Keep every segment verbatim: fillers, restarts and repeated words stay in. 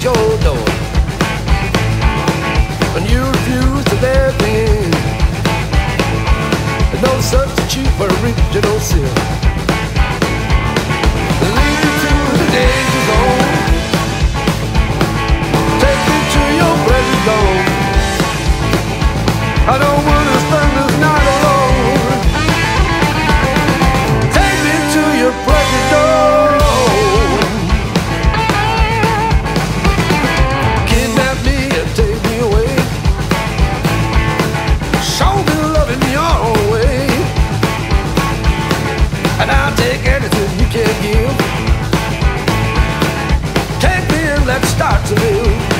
at your door, and you refuse to let in. There's no substitute for original sin. Lead me to the danger zone, take me to your present zone. I don't wanna spend this night alone. Take me to your present zone. Kidnap me and take me away. Show me love in your way, and I'll take anything you can give. Take me and let's start to live.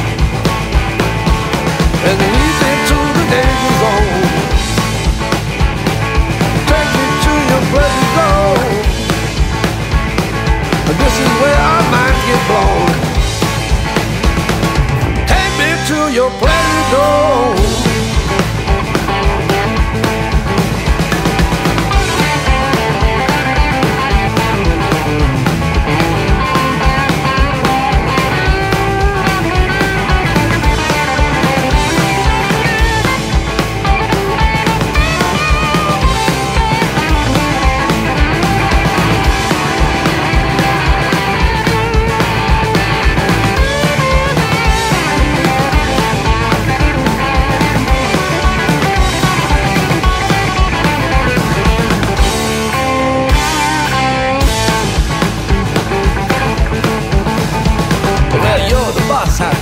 And lead me to the danger zone. Take me to your pleasant zone. This is where our minds get blown. Take me to your pleasant zone.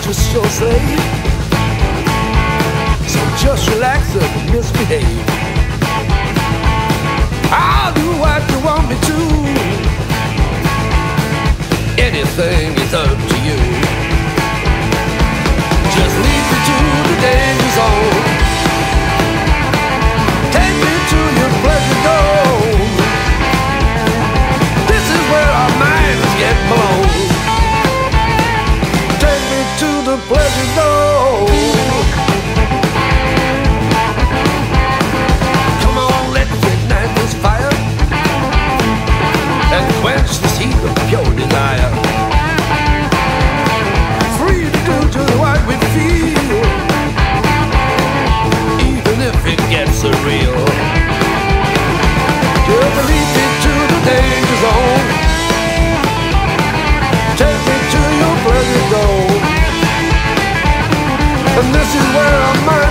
Twist your sleeve, so just relax and misbehave. I'll do what you want me to. Anything is up to you. Just lead me to the danger zone. Take me to your pleasure dome. This is where our minds get blown. Pleasure zone. Come on, let's ignite this fire and quench this heat of pure desire. Free to do just what we feel, even if it gets surreal. Just lead me to the danger zone. Take me to your pleasure zone. And this is where I'm at.